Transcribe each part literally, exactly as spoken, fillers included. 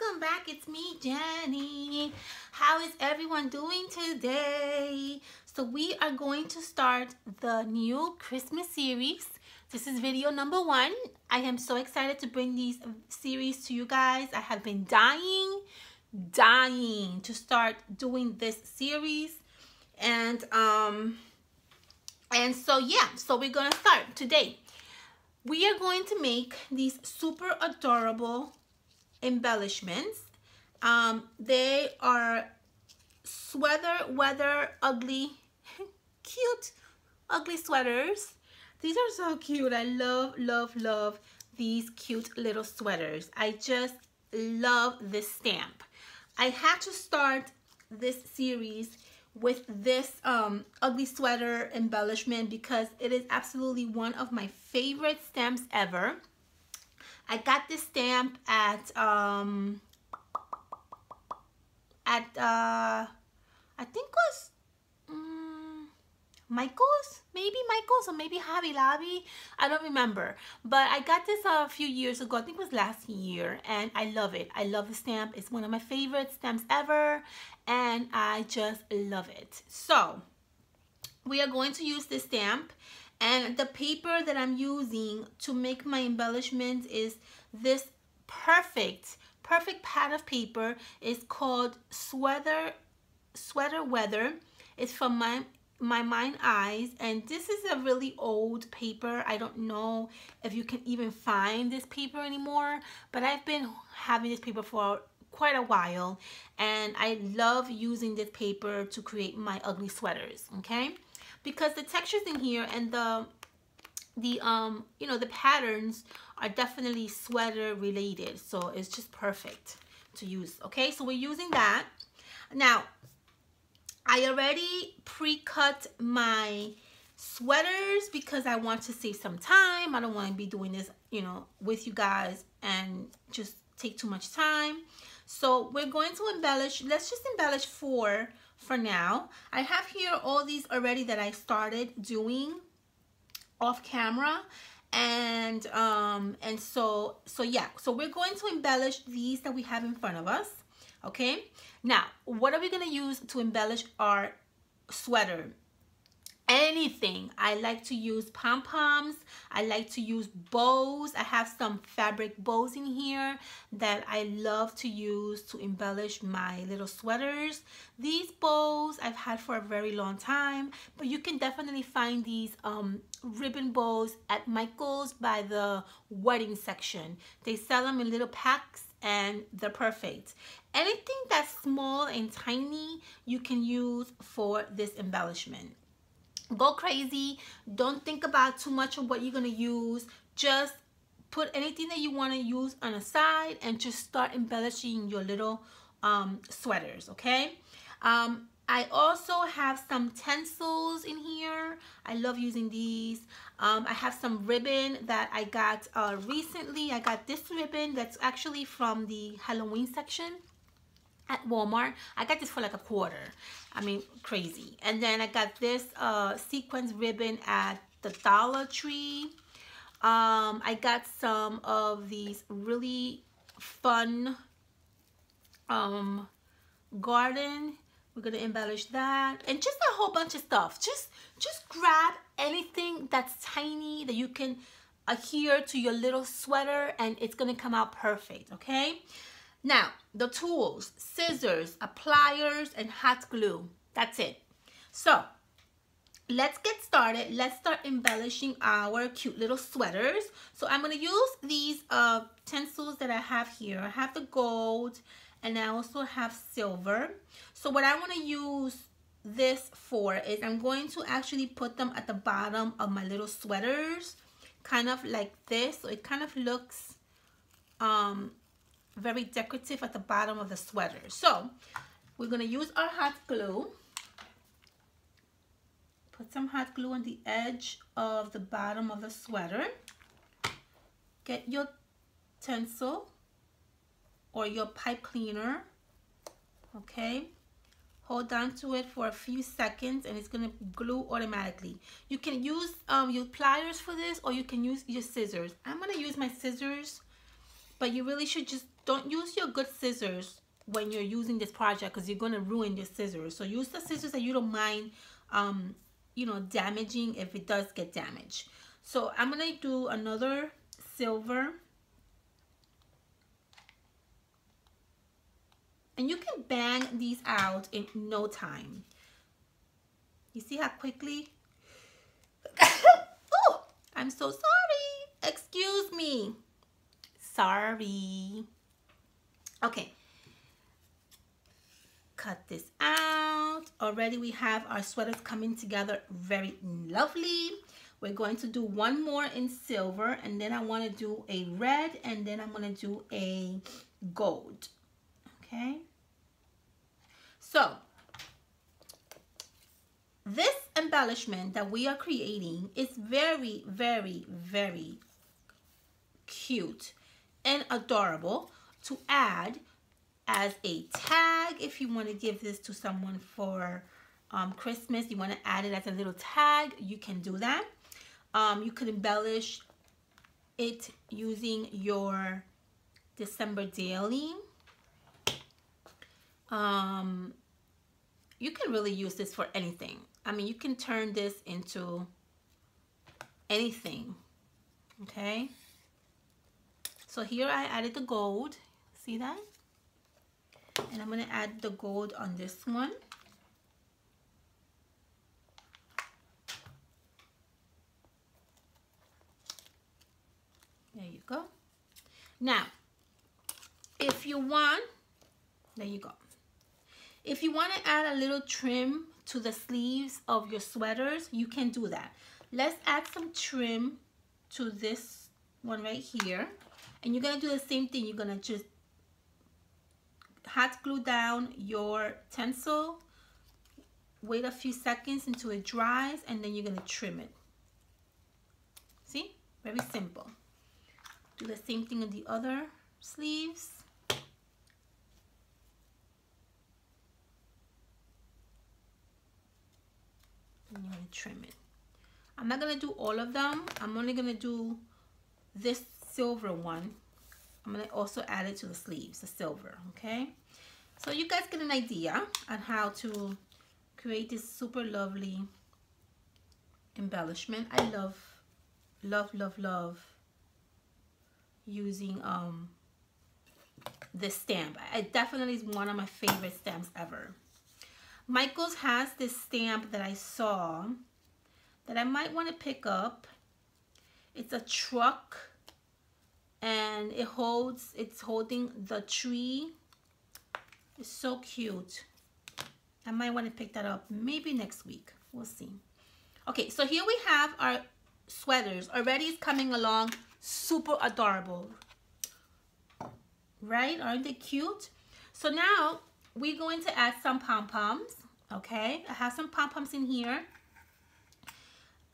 welcome back. It's me, Jenny. How is everyone doing today? So we are going to start the new Christmas series. This is video number one. I am so excited to bring these series to you guys. I have been dying, dying to start doing this series. And, um, and so yeah, so we're gonna start today. We are going to make these super adorable embellishments. Um, they are sweater, weather, ugly, cute, ugly sweaters. These are so cute. I love, love, love these cute little sweaters. I just love this stamp. I had to start this series with this um, ugly sweater embellishment because it is absolutely one of my favorite stamps ever. I got this stamp at, um, at uh, I think it was um, Michael's, maybe Michael's or maybe Hobby Lobby, I don't remember. But I got this uh, a few years ago, I think it was last year, and I love it. I love the stamp, it's one of my favorite stamps ever. And I just love it. So we are going to use this stamp, and the paper that I'm using to make my embellishment is this perfect perfect pad of paper. It's called sweater sweater weather. It's from my my Mind Eyes, and this is a really old paper. I don't know if you can even find this paper anymore, but I've been having this paper for quite a while, and I love using this paper to create my ugly sweaters, okay? Because the textures in here and the the um you know the patterns are definitely sweater related, so it's just perfect to use, okay? So we're using that. Now I already pre-cut my sweaters because I want to save some time. I don't want to be doing this, you know, with you guys and just take too much time. So we're going to embellish. Let's just embellish four for now. I have here all these already that I started doing off camera, and um and so so yeah, so we're going to embellish these that we have in front of us, okay? Now what are we going to use to embellish our sweater? Anything. I like to use pom-poms, I like to use bows. I have some fabric bows in here that I love to use to embellish my little sweaters. These bows I've had for a very long time, but you can definitely find these um, ribbon bows at Michael's by the wedding section. They sell them in little packs and they're perfect. Anything that's small and tiny you can use for this embellishment. Go crazy. Don't think about too much of what you're going to use. Just put anything that you want to use on a side and just start embellishing your little um, sweaters, okay? Um, I also have some stencils in here. I love using these. Um, I have some ribbon that I got uh, recently. I got this ribbon that's actually from the Halloween section at Walmart. I got this for like a quarter. I mean, crazy. And then I got this uh, sequins ribbon at the Dollar Tree. Um, I got some of these really fun um, garden. We're gonna embellish that, and just a whole bunch of stuff. Just, just grab anything that's tiny that you can adhere to your little sweater, and it's gonna come out perfect. Okay. Now, the tools, scissors, pliers, and hot glue. That's it. So, let's get started. Let's start embellishing our cute little sweaters. So, I'm going to use these uh, stencils that I have here. I have the gold, and I also have silver. So, what I want to use this for is I'm going to actually put them at the bottom of my little sweaters. Kind of like this. So, it kind of looks... Um, very decorative at the bottom of the sweater. So we're going to use our hot glue. Put some hot glue on the edge of the bottom of the sweater. Get your stencil or your pipe cleaner, okay? Hold on to it for a few seconds and it's going to glue automatically. You can use um, your pliers for this, or you can use your scissors. I'm going to use my scissors. but you really should just don't use your good scissors when you're using this project, because you're going to ruin your scissors. So use the scissors that you don't mind, um, you know, damaging if it does get damaged. So I'm going to do another silver. And you can bang these out in no time. You see how quickly? Oh, I'm so sorry. Excuse me. Sorry. Okay. Cut this out. Already we have our sweaters coming together very lovely. We're going to do one more in silver, and then I want to do a red, and then I'm going to do a gold. Okay, so this embellishment that we are creating is very, very, very cute and adorable to add as a tag. If you want to give this to someone for um, Christmas, you want to add it as a little tag, you can do that. Um, you could embellish it using your December daily. Um, you can really use this for anything. I mean, you can turn this into anything, okay? So here I added the gold, see that? And I'm gonna add the gold on this one. There you go. Now, if you want, there you go. If you want to add a little trim to the sleeves of your sweaters, you can do that. Let's add some trim to this one right here. And you're going to do the same thing. You're going to just hot glue down your stencil, wait a few seconds until it dries, and then you're going to trim it. See? Very simple. Do the same thing on the other sleeves. And you want to trim it. I'm not going to do all of them. I'm only going to do this silver one. I'm going to also add it to the sleeves, the silver, okay? So you guys get an idea on how to create this super lovely embellishment. I love, love, love, love using um, this stamp. I definitely is one of my favorite stamps ever. Michaels has this stamp that I saw that I might want to pick up. It's a truck, and it holds, it's holding the tree. It's so cute. I might want to pick that up maybe next week. We'll see. Okay, so here we have our sweaters. Already it's coming along super adorable. Right? Aren't they cute? So now we're going to add some pom-poms, okay? I have some pom-poms in here.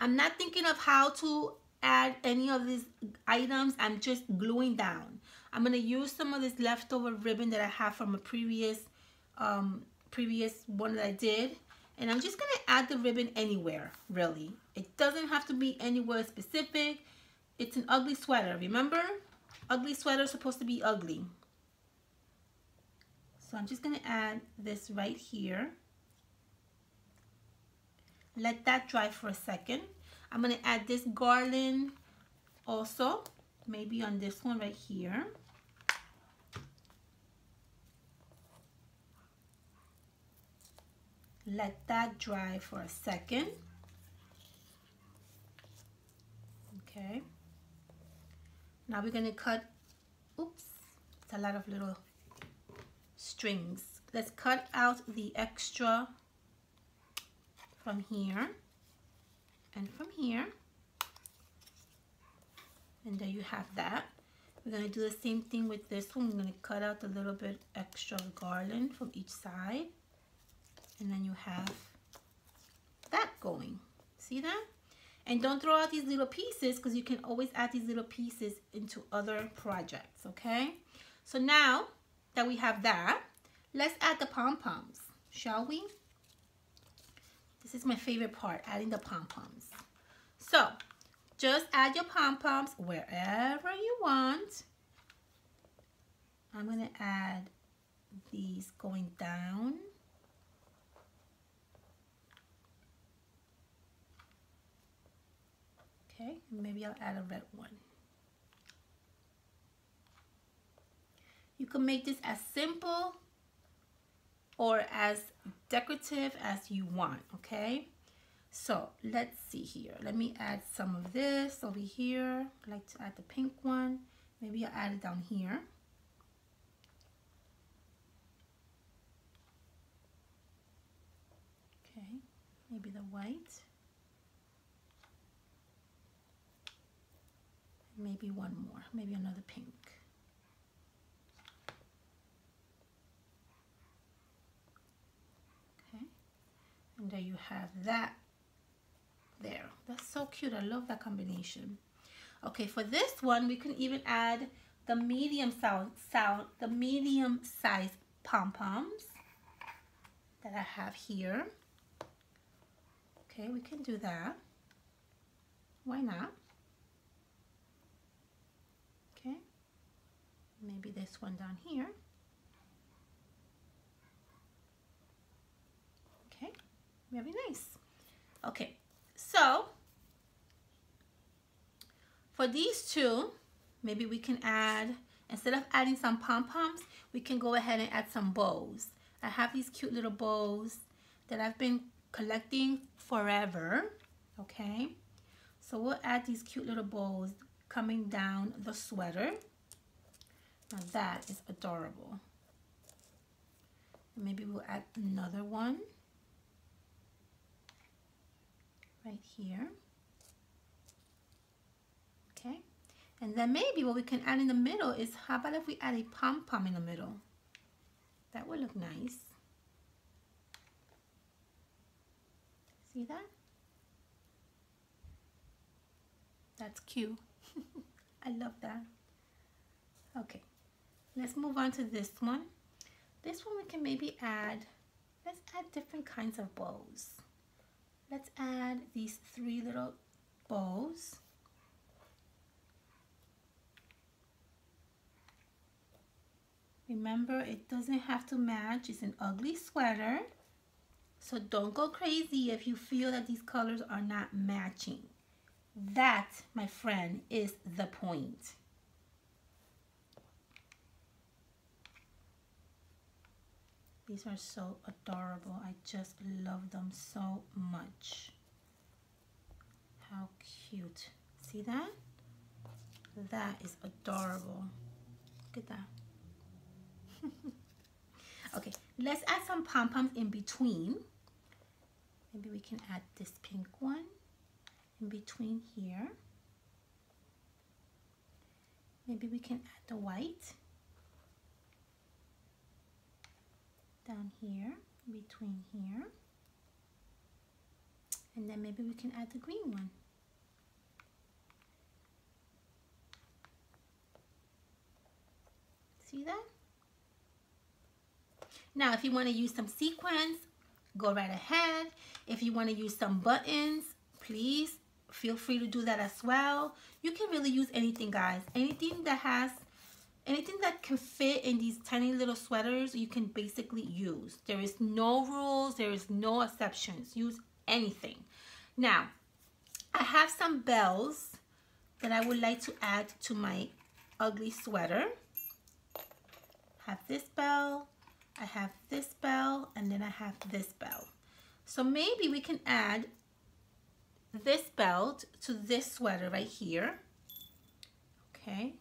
I'm not thinking of how to add any of these items. I'm just gluing down. I'm going to use some of this leftover ribbon that I have from a previous, um, previous one that I did. And I'm just going to add the ribbon anywhere, really. It doesn't have to be anywhere specific. It's an ugly sweater, remember? Ugly sweater is supposed to be ugly. So I'm just going to add this right here. Let that dry for a second. I'm going to add this garland also, maybe on this one right here. Let that dry for a second. Okay. Now we're going to cut, oops, it's a lot of little strings. Let's cut out the extra from here and from here, and there you have that. We're going to do the same thing with this one. We're going to cut out a little bit extra garland from each side, and then you have that going. See that? And don't throw out these little pieces, because you can always add these little pieces into other projects, okay? So now that we have that, let's add the pom-poms, shall we? This is my favorite part, adding the pom-poms. So just add your pom-poms wherever you want. I'm going to add these going down. Okay, maybe I'll add a red one. You can make this as simple or as decorative as you want, okay? So let's see here. Let me add some of this over here. I like to add the pink one. Maybe I'll add it down here. Okay, maybe the white. Maybe one more, maybe another pink. Okay, and there you have that there. That's so cute, I love that combination. Okay, for this one, we can even add the medium size, the medium size pom-poms that I have here. Okay, we can do that. Why not? Okay, maybe this one down here. Okay, very nice. Okay, so for these two, maybe we can add, instead of adding some pom-poms, we can go ahead and add some bows. I have these cute little bows that I've been collecting forever, okay? So we'll add these cute little bows coming down the sweater. Now that is adorable. Maybe we'll add another one right here. Okay, and then maybe what we can add in the middle is, how about if we add a pom-pom in the middle? That would look nice. See that? That's cute. I love that. Okay, let's move on to this one. This one we can maybe add, let's add different kinds of bows. Let's add these three little bows. Remember, it doesn't have to match. It's an ugly sweater. So don't go crazy if you feel that these colors are not matching. That, my friend, is the point. These are so adorable. I just love them so much. How cute. See that? That is adorable. Look at that. Okay, let's add some pom-poms in between. Maybe we can add this pink one in between here. Maybe we can add the white down here, in between here. And then maybe we can add the green one. See that? Now, if you want to use some sequins, go right ahead. If you want to use some buttons, please feel free to do that as well. You can really use anything, guys. Anything that has, anything that can fit in these tiny little sweaters, you can basically use. There is no rules. There is no exceptions. Use anything. Now, I have some bells that I would like to add to my ugly sweater. I have this bell. I have this bell, and then I have this bell. So maybe we can add this belt to this sweater right here. Okay.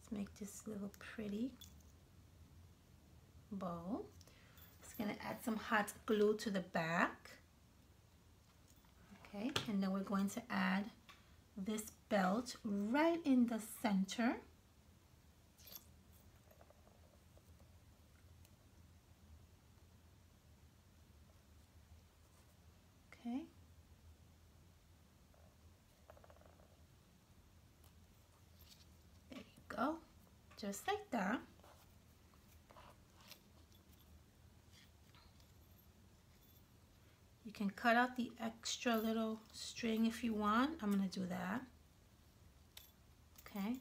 Let's make this little pretty bow. It's gonna add some hot glue to the back. Okay, and then we're going to add this belt right in the center. Okay. There you go, just like that. You can cut out the extra little string if you want. I'm gonna do that. Okay,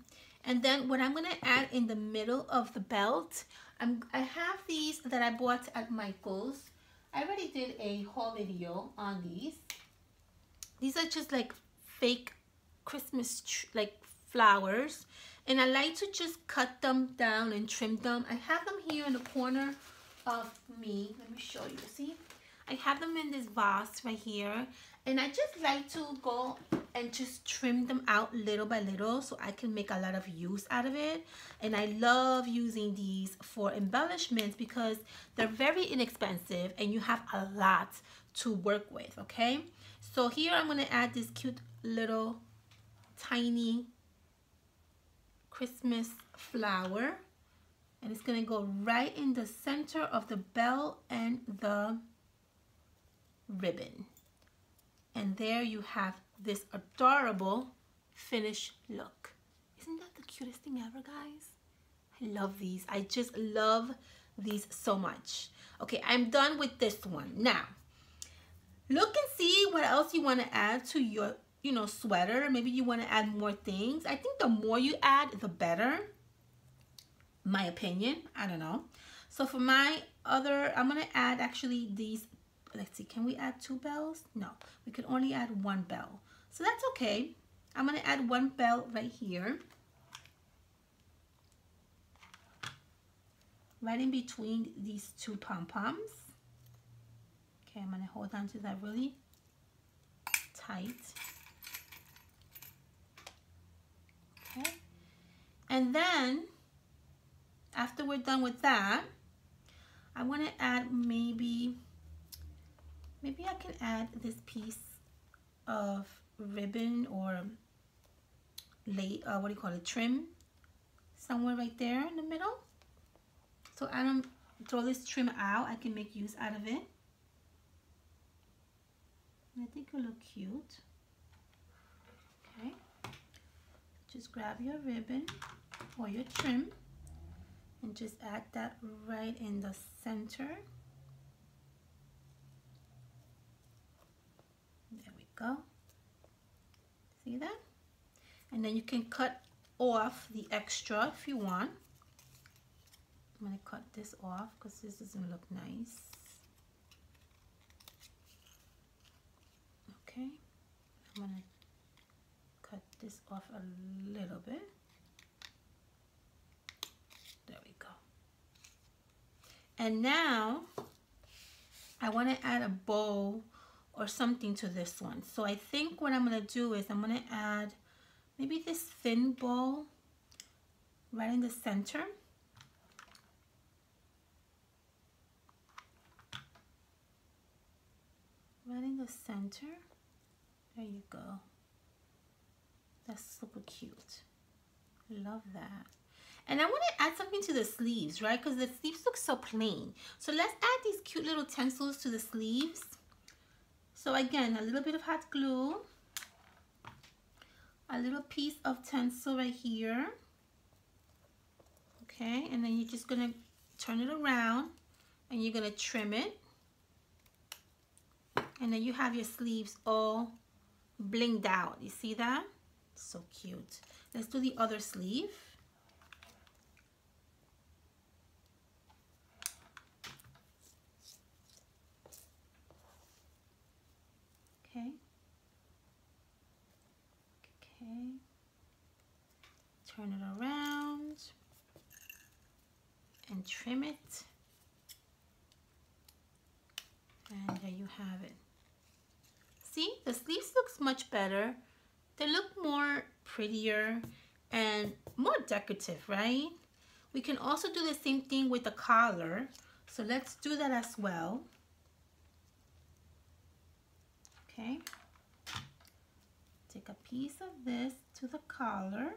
And then what I'm going to add in the middle of the belt, I'm, I have these that I bought at Michael's. I already did a haul video on these. These are just like fake Christmas tr like flowers, and I like to just cut them down and trim them. I have them here in the corner of me. Let me show you. See, I have them in this vase right here, and I just like to go and just trim them out little by little so I can make a lot of use out of it. And I love using these for embellishments because they're very inexpensive and you have a lot to work with, okay? So here I'm gonna add this cute little tiny Christmas flower, and it's gonna go right in the center of the bell and the ribbon. And there you have this adorable finished look. Isn't that the cutest thing ever, guys? I love these. I just love these so much. Okay, I'm done with this one. Now, look and see what else you want to add to your, you know, sweater. Maybe you want to add more things. I think the more you add, the better. My opinion. I don't know. So for my other, I'm going to add actually these. Let's see, can we add two bells? No, we could only add one bell. So that's okay. I'm gonna add one bell right here. Right in between these two pom-poms. Okay, I'm gonna hold on to that really tight. Okay. And then, after we're done with that, I wanna add maybe Maybe I can add this piece of ribbon or lay, uh, what do you call it, trim, somewhere right there in the middle. So I don't throw this trim out. I can make use out of it. I think it'll look cute. Okay. Just grab your ribbon or your trim and just add that right in the center. Go. See that? And then you can cut off the extra if you want. I'm going to cut this off because this doesn't look nice. Okay. I'm going to cut this off a little bit. There we go. And now I want to add a bow or something to this one. So I think what I'm gonna do is I'm gonna add maybe this thin bow right in the center. Right in the center. There you go. That's super cute. I love that. And I want to add something to the sleeves, right? Because the sleeves look so plain. So let's add these cute little tinsels to the sleeves. So again, a little bit of hot glue, a little piece of tinsel right here, okay, and then you're just gonna turn it around and you're gonna trim it, and then you have your sleeves all blinged out. You see that? So cute. Let's do the other sleeve. Okay. Okay. Turn it around and trim it. And there you have it. See, the sleeves looks much better. They look more prettier and more decorative, right? We can also do the same thing with the collar. So let's do that as well. Okay, take a piece of this to the collar,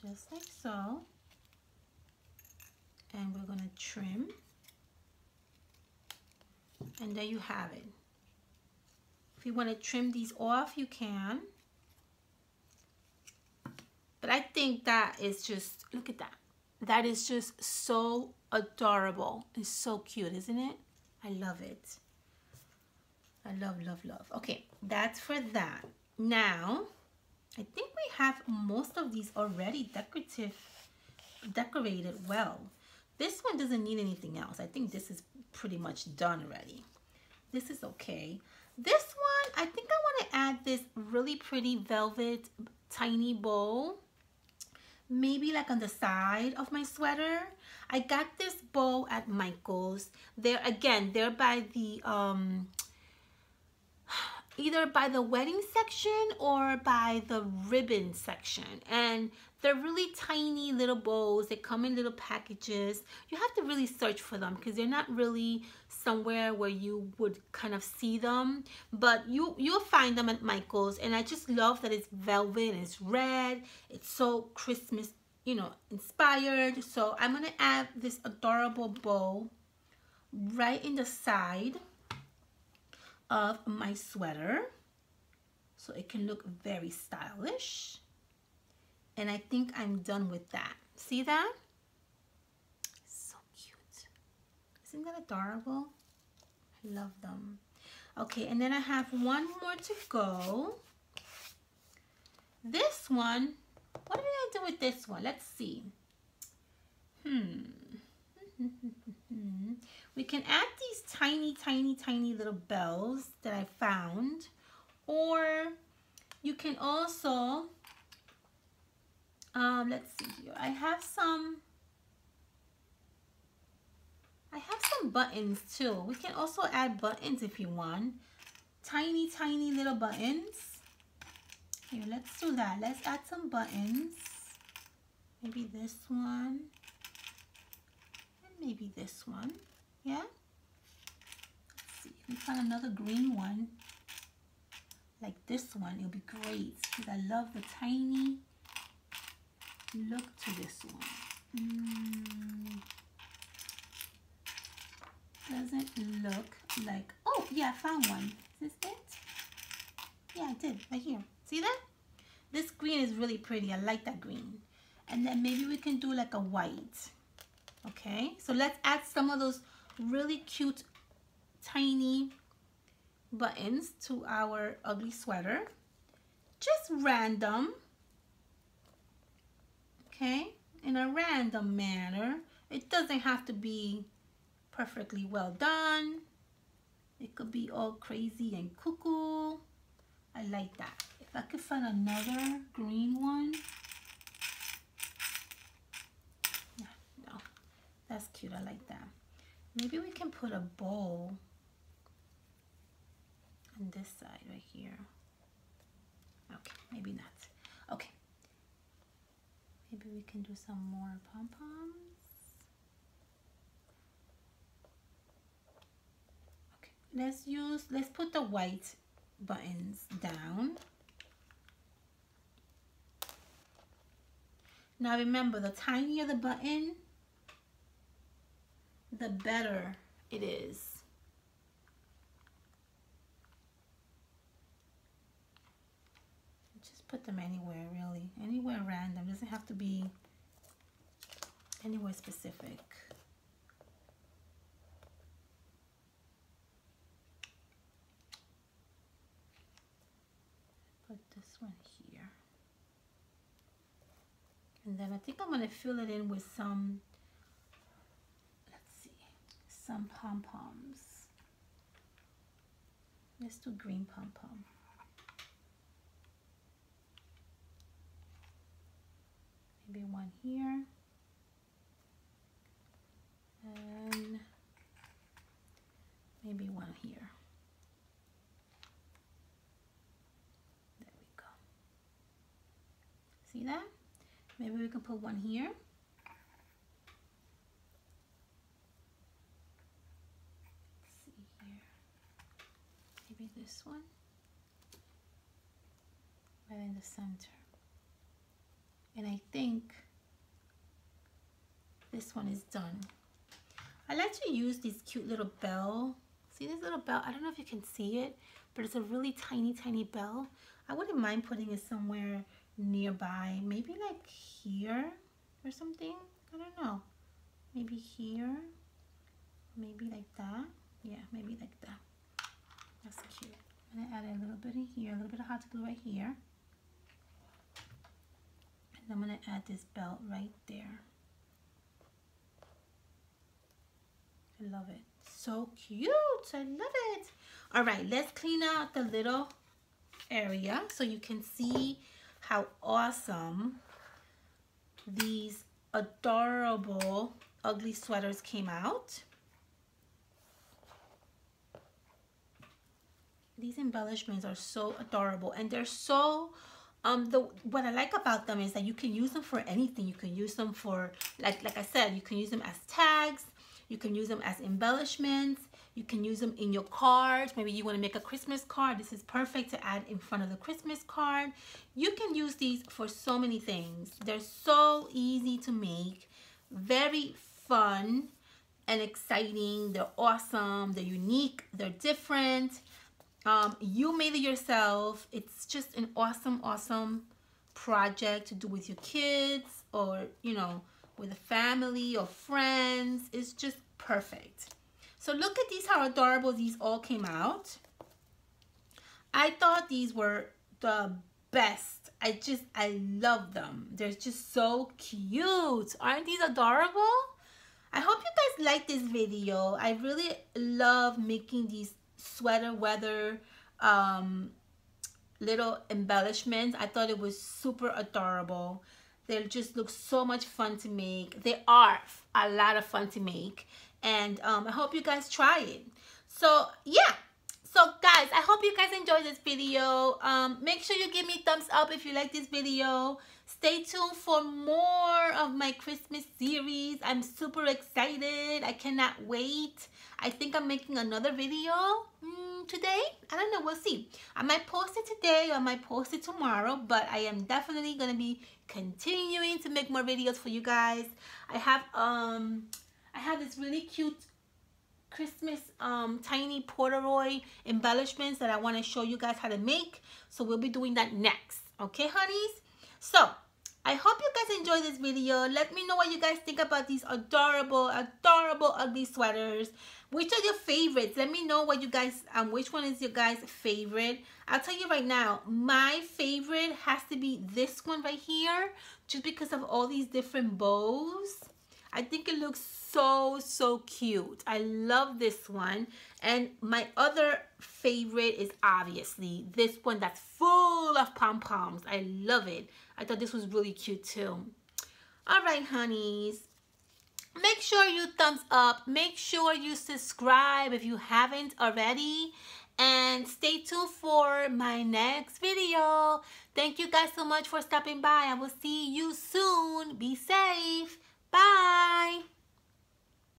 just like so, and we're going to trim, and there you have it. If you want to trim these off, you can, but I think that is just, look at that, that is just so adorable and so cute, isn't it? I love it. I love, love, love. Okay, that's for that. Now, I think we have most of these already decorative, decorated well. This one doesn't need anything else. I think this is pretty much done already. This is okay. This one, I think I want to add this really pretty velvet tiny bow, maybe like on the side of my sweater. I got this bow at Michael's. They're, again, they're by the, um, either by the wedding section or by the ribbon section. And they're really tiny little bows. They come in little packages. You have to really search for them because they're not really somewhere where you would kind of see them. But you, you'll find them at Michael's. And I just love that it's velvet and it's red. It's so Christmas, you know, inspired. So I'm going to add this adorable bow right in the side of my sweater so it can look very stylish. And I think I'm done with that. See that? So cute. Isn't that adorable? I love them. Okay, and then I have one more to go. This one, what did I do with this one? Let's see. Hmm. We can add these tiny, tiny, tiny little bells that I found. Or you can also... Um, let's see here. I have some, I have some buttons too. We can also add buttons if you want. Tiny, tiny little buttons. Here, let's do that. Let's add some buttons. Maybe this one. And maybe this one. Yeah? Let's see. We found another green one. Like this one. It'll be great because I love the tiny look to this one. Mm. Doesn't look like, oh yeah, I found one. Is this it? Yeah, I did, right here. See that? This green is really pretty. I like that green. And then maybe we can do like a white. Okay, so let's add some of those really cute tiny buttons to our ugly sweater. Just random. Okay, in a random manner. It doesn't have to be perfectly well done. It could be all crazy and cuckoo. I like that. If I could find another green one. No, that's cute. I like that. Maybe we can put a bow on this side right here. Okay, maybe not. Okay. Maybe we can do some more pom-poms. Okay, let's use, let's put the white buttons down. Now remember, the tinier the button, the better it is. Put them anywhere, really. Anywhere random. Doesn't have to be anywhere specific. Put this one here. And then I think I'm going to fill it in with some, let's see, some pom-poms. Let's do green pom-pom. Maybe one here, and maybe one here. There we go. See that? Maybe we can put one here. Let's see here. Maybe this one. Right in the center. And I think this one is done. I like to use these cute little bell. See this little bell? I don't know if you can see it, but it's a really tiny, tiny bell. I wouldn't mind putting it somewhere nearby. Maybe like here or something. I don't know. Maybe here. Maybe like that. Yeah, maybe like that. That's cute. I'm going to add a little bit in here, a little bit of hot glue right here. And I'm going to add this belt right there. I love it. So cute. I love it. All right, let's clean out the little area so you can see how awesome these adorable ugly sweaters came out. These embellishments are so adorable, and they're so um the what I like about them is that you can use them for anything. You can use them for, like like I said, you can use them as tags, you can use them as embellishments, you can use them in your cards. Maybe you want to make a Christmas card. This is perfect to add in front of the Christmas card. You can use these for so many things. They're so easy to make, very fun and exciting. They're awesome, they're unique, they're different. Um, you made it yourself. It's just an awesome, awesome project to do with your kids, or, you know, with a family or friends. It's just perfect. So look at these, how adorable these all came out. I thought these were the best. I just, I love them. They're just so cute. Aren't these adorable? I hope you guys like this video. I really love making these sweater weather um, little embellishments. I thought it was super adorable. They just look so much fun to make. They are a lot of fun to make. And um, I hope you guys try it. So yeah, so guys, I hope you guys enjoyed this video. Um, make sure you give me thumbs up if you like this video. Stay tuned for more of my Christmas series. I'm super excited. I cannot wait. I think I'm making another video mm, today. I don't know, we'll see. I might post it today or I might post it tomorrow, but I am definitely gonna be continuing to make more videos for you guys. I have um. I have this really cute Christmas um, tiny Polaroid embellishments that I want to show you guys how to make. So we'll be doing that next. Okay, honeys? So I hope you guys enjoyed this video. Let me know what you guys think about these adorable, adorable ugly sweaters. Which are your favorites? Let me know what you guys, um, which one is your guys' favorite. I'll tell you right now, my favorite has to be this one right here, just because of all these different bows. I think it looks so, so cute. I love this one. And my other favorite is obviously this one that's full of pom-poms. I love it. I thought this was really cute too. All right, honeys. Make sure you thumbs up. Make sure you subscribe if you haven't already. And stay tuned for my next video. Thank you guys so much for stopping by. I will see you soon. Be safe.